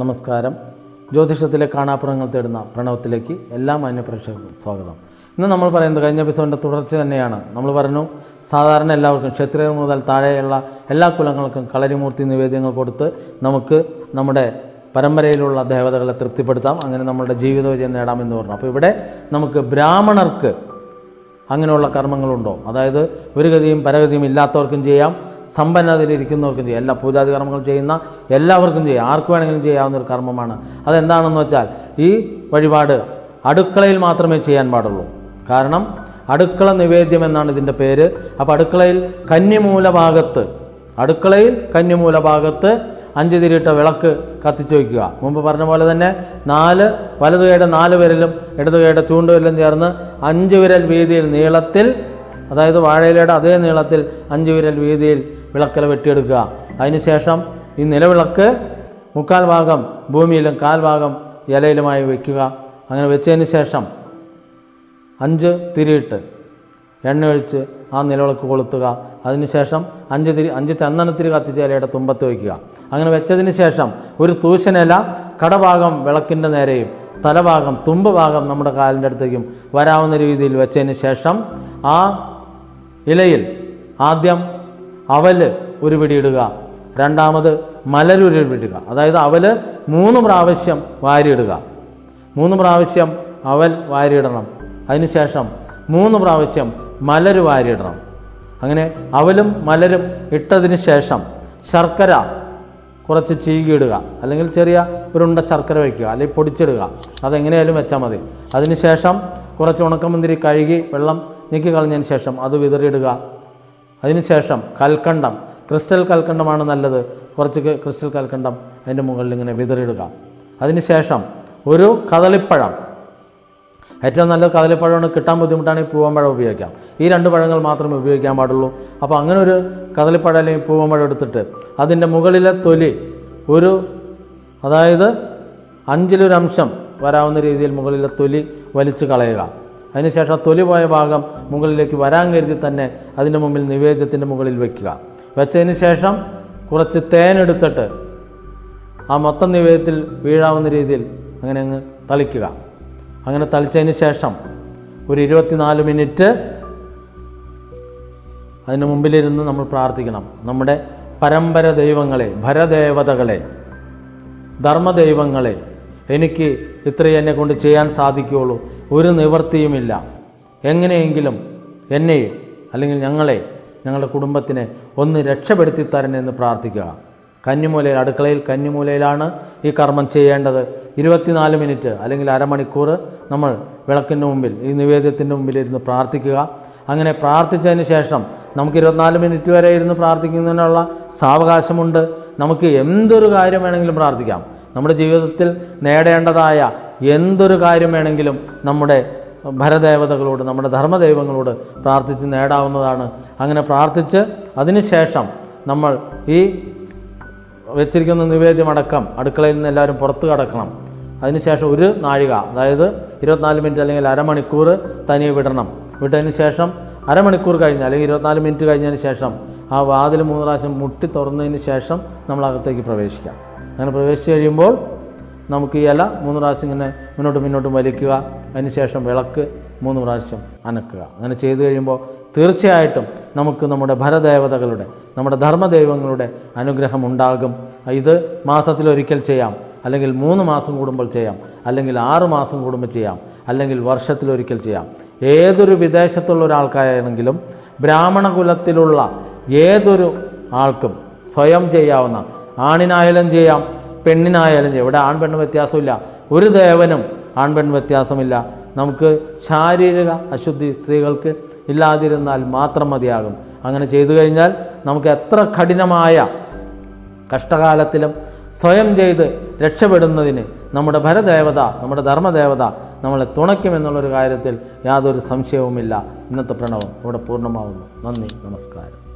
നമസ്കാരം. ജ്യോതിഷത്തിലെ കാണാപ്പുറങ്ങൾ തേടുന്ന പ്രണവത്തിലേക്ക് എല്ലാ മാന്യപ്രേക്ഷകർക്കും സ്വാഗതം. ഇന്ന് നമ്മൾ പറയുന്നത് കഴിഞ്ഞ എപ്പിസോഡിൻ്റെ തുടർച്ച തന്നെയാണ്. നമ്മൾ പറഞ്ഞു സാധാരണ എല്ലാവർക്കും ക്ഷത്രിയർ മുതൽ താഴെയുള്ള എല്ലാ കുലങ്ങൾക്കും കളരിമൂർത്തി നിവേദ്യങ്ങൾ കൊടുത്ത് നമുക്ക് നമ്മുടെ പരമ്പരയിലുള്ള ദേവതകളെ തൃപ്തിപ്പെടുത്താം, അങ്ങനെ നമ്മുടെ ജീവിതവിജയം നേടാമെന്ന് പറഞ്ഞു. അപ്പോൾ ഇവിടെ നമുക്ക് ബ്രാഹ്മണർക്ക് അങ്ങനെയുള്ള കർമ്മങ്ങളുണ്ടോ? അതായത് ഒരു ഗതിയും പരഗതിയും ഇല്ലാത്തവർക്കും ചെയ്യാം, സമ്പന്നതയിലിരിക്കുന്നവർക്കും ചെയ്യാം, എല്ലാ പൂജാതി കർമ്മങ്ങൾ ചെയ്യുന്ന എല്ലാവർക്കും ചെയ്യാം, ആർക്ക് വേണമെങ്കിലും ചെയ്യാവുന്ന ഒരു കർമ്മമാണ്. അതെന്താണെന്ന് വെച്ചാൽ ഈ വഴിപാട് അടുക്കളയിൽ മാത്രമേ ചെയ്യാൻ പാടുള്ളൂ. കാരണം അടുക്കള നിവേദ്യം എന്നാണ് ഇതിൻ്റെ പേര്. അപ്പോൾ അടുക്കളയിൽ കന്നിമൂല ഭാഗത്ത് 5 തിരിയിട്ട വിളക്ക് കത്തിച്ചു വയ്ക്കുക. മുമ്പ് പറഞ്ഞ പോലെ തന്നെ വലതുകൈയുടെ 4 വിരലും ഇടതുകൈയുടെ ചൂണ്ടുവിരലും ചേർന്ന് 5 വിരൽ വീതിയിൽ നീളത്തിൽ, അതായത് വാഴയിലയുടെ അതേ നീളത്തിൽ 5 വിരൽ വീതിയിൽ വിളക്കിൽ വെട്ടിയെടുക്കുക. അതിനുശേഷം ഈ നിലവിളക്ക് 3/4 ഭാഗം ഭൂമിയിലും 1/4 ഭാഗം ഇലയിലുമായി വയ്ക്കുക. അങ്ങനെ വെച്ചതിന് ശേഷം 5 തിരിയിട്ട് എണ്ണ ഒഴിച്ച് ആ നിലവിളക്ക് കൊളുത്തുക. അതിനുശേഷം 5 ചന്ദനത്തിരി കത്തിച്ച് ഇലയുടെ തുമ്പത്ത് വയ്ക്കുക. അങ്ങനെ വെച്ചതിന് ശേഷം ഒരു തൂശനില കടഭാഗം വിളക്കിൻ്റെ നേരെയും തലഭാഗം തുമ്പ് ഭാഗം നമ്മുടെ കാലിൻ്റെ അടുത്തേക്കും വരാവുന്ന രീതിയിൽ വെച്ചതിന് ശേഷം ആ ഇലയിൽ ആദ്യം അവല് ഉരുപിടിയിടുക, രണ്ടാമത് മലരുരുപിടിക്കുക. അതായത് അവല് 3 പ്രാവശ്യം വാരിയിടുക. 3 പ്രാവശ്യം അവൽ വാരിയിടണം. അതിനുശേഷം 3 പ്രാവശ്യം മലര് വാരിയിടണം. അങ്ങനെ അവലും മലരും ഇട്ടതിന് ശേഷം ശർക്കര കുറച്ച് ചീകിയിടുക, അല്ലെങ്കിൽ ചെറിയ ഒരുണ്ട ശർക്കര വയ്ക്കുക, അല്ലെങ്കിൽ പൊടിച്ചിടുക, അതെങ്ങനെയായാലും വെച്ചാൽ മതി. അതിനുശേഷം കുറച്ച് ഉണക്കമുന്തിരി കഴുകി വെള്ളം നീക്കി കളഞ്ഞതിന് ശേഷം അത് വിതറിയിടുക. അതിനുശേഷം കൽക്കണ്ടം, ക്രിസ്റ്റൽ കൽക്കണ്ടമാണ് നല്ലത്, കുറച്ച് ക്രിസ്റ്റൽ കൽക്കണ്ടം അതിൻ്റെ മുകളിൽ ഇങ്ങനെ വിതറിയിടുക. അതിനുശേഷം ഒരു കദളിപ്പഴം, ഏറ്റവും നല്ല കദളിപ്പഴമാണ്, കിട്ടാൻ ബുദ്ധിമുട്ടാണെങ്കിൽ പൂവമ്പഴം ഉപയോഗിക്കാം. ഈ 2 പഴങ്ങൾ മാത്രമേ ഉപയോഗിക്കാൻ പാടുള്ളൂ. അപ്പോൾ അങ്ങനെ ഒരു കദളിപ്പഴം അല്ലെങ്കിൽ പൂവമ്പഴം എടുത്തിട്ട് അതിൻ്റെ മുകളിലെ തൊലി അതായത് 1/5 വരാവുന്ന രീതിയിൽ മുകളിലെ തൊലി വലിച്ചു കളയുക. അതിനുശേഷം തൊലി പോയ ഭാഗം മുകളിലേക്ക് വരാൻ കരുതി തന്നെ അതിൻ്റെ മുമ്പിൽ നിവേദ്യത്തിൻ്റെ മുകളിൽ വയ്ക്കുക. വെച്ചതിന് ശേഷം കുറച്ച് തേനെടുത്തിട്ട് ആ മൊത്തം നിവേദ്യത്തിൽ വീഴാവുന്ന രീതിയിൽ അങ്ങനെ അങ്ങ് തളിക്കുക. അങ്ങനെ തളിച്ചതിന് ശേഷം ഒരു 24 മിനിറ്റ് അതിന് മുമ്പിലിരുന്ന് നമ്മൾ പ്രാർത്ഥിക്കണം. നമ്മുടെ പരമ്പര ദൈവങ്ങളെ, ഭരദേവതകളെ, ധർമ്മദൈവങ്ങളെ, എനിക്ക് ഇത്രയും എന്നെ കൊണ്ട് ചെയ്യാൻ സാധിക്കുകയുള്ളൂ, ഒരു നിവൃത്തിയുമില്ല, എങ്ങനെയെങ്കിലും എന്നെ അല്ലെങ്കിൽ ഞങ്ങളെ, ഞങ്ങളുടെ കുടുംബത്തിനെ ഒന്ന് രക്ഷപ്പെടുത്തി തരണമെന്ന് പ്രാർത്ഥിക്കുക. കന്നിമൂലയിൽ, അടുക്കളയിൽ കന്നിമൂലയിലാണ് ഈ കർമ്മം ചെയ്യേണ്ടത്. 24 മിനിറ്റ് അല്ലെങ്കിൽ അരമണിക്കൂർ നമ്മൾ വിളക്കിൻ്റെ മുമ്പിൽ, ഈ നിവേദ്യത്തിൻ്റെ മുമ്പിലിരുന്ന് പ്രാർത്ഥിക്കുക. അങ്ങനെ പ്രാർത്ഥിച്ചതിന് ശേഷം നമുക്ക് 24 മിനിറ്റ് വരെ ഇരുന്ന് പ്രാർത്ഥിക്കുന്നതിനുള്ള സാവകാശമുണ്ട്. നമുക്ക് എന്തൊരു കാര്യം വേണമെങ്കിലും പ്രാർത്ഥിക്കാം. നമ്മുടെ ജീവിതത്തിൽ നേടേണ്ടതായ എന്തൊരു കാര്യം വേണമെങ്കിലും നമ്മുടെ ഭരദേവതകളോട്, നമ്മുടെ ധർമ്മദൈവങ്ങളോട് പ്രാർത്ഥിച്ച് നേടാവുന്നതാണ്. അങ്ങനെ പ്രാർത്ഥിച്ച് അതിനുശേഷം നമ്മൾ ഈ വെച്ചിരിക്കുന്ന നിവേദ്യമടക്കം അടുക്കളയിൽ നിന്ന് എല്ലാവരും പുറത്ത് കടക്കണം. അതിനുശേഷം 1 നാഴിക, അതായത് 24 മിനിറ്റ് അല്ലെങ്കിൽ അരമണിക്കൂർ തനിയെ വിടണം. വിട്ടതിന് ശേഷം അരമണിക്കൂർ കഴിഞ്ഞ് അല്ലെങ്കിൽ 24 മിനിറ്റ് കഴിഞ്ഞതിന് ശേഷം ആ വാതിൽ 3 പ്രാവശ്യം മുട്ടി തുറന്നതിന് ശേഷം നമ്മൾ അകത്തേക്ക് പ്രവേശിക്കാം. അങ്ങനെ പ്രവേശിച്ച് കഴിയുമ്പോൾ നമുക്ക് ഈ ഇല 3 പ്രാവശ്യം ഇങ്ങനെ മുന്നോട്ടും വലിക്കുക. അതിനുശേഷം വിളക്ക് 3 പ്രാവശ്യം അനക്കുക. അങ്ങനെ ചെയ്തു കഴിയുമ്പോൾ തീർച്ചയായിട്ടും നമുക്ക് നമ്മുടെ ഭരദേവതകളുടെ, നമ്മുടെ ധർമ്മദൈവങ്ങളുടെ അനുഗ്രഹം ഉണ്ടാകും. ഇത് മാസത്തിലൊരിക്കൽ ചെയ്യാം, അല്ലെങ്കിൽ 3 മാസം കൂടുമ്പോൾ ചെയ്യാം, അല്ലെങ്കിൽ 6 മാസം കൂടുമ്പോൾ ചെയ്യാം, അല്ലെങ്കിൽ വർഷത്തിലൊരിക്കൽ ചെയ്യാം. ഏതൊരു വിദേശത്തുള്ള ഒരാൾക്കായാണെങ്കിലും ബ്രാഹ്മണ കുലത്തിലുള്ള ഏതൊരു ആൾക്കും സ്വയം ചെയ്യാവുന്ന, ആണിനായാലും ചെയ്യാം, പെണ്ണിനായാലും ചെയ്യാം. ഇവിടെ ആൺപെണ്ണ് വ്യത്യാസമില്ല, ഒരു ദേവനും ആൺപെണ്ണ് വ്യത്യാസമില്ല. നമുക്ക് ശാരീരിക അശുദ്ധി സ്ത്രീകൾക്ക് ഇല്ലാതിരുന്നാൽ മാത്രം മതിയാകും. അങ്ങനെ ചെയ്തു കഴിഞ്ഞാൽ നമുക്ക് എത്ര കഠിനമായ കഷ്ടകാലത്തിലും സ്വയം ചെയ്ത് രക്ഷപ്പെടുന്നതിന് നമ്മുടെ ഭരദേവത, നമ്മുടെ ധർമ്മദേവത നമ്മളെ തുണയ്ക്കുമെന്നുള്ളൊരു കാര്യത്തിൽ യാതൊരു സംശയവുമില്ല. ഇന്നത്തെ പ്രണവം ഇവിടെ പൂർണ്ണമാവുന്നു. നന്ദി, നമസ്കാരം.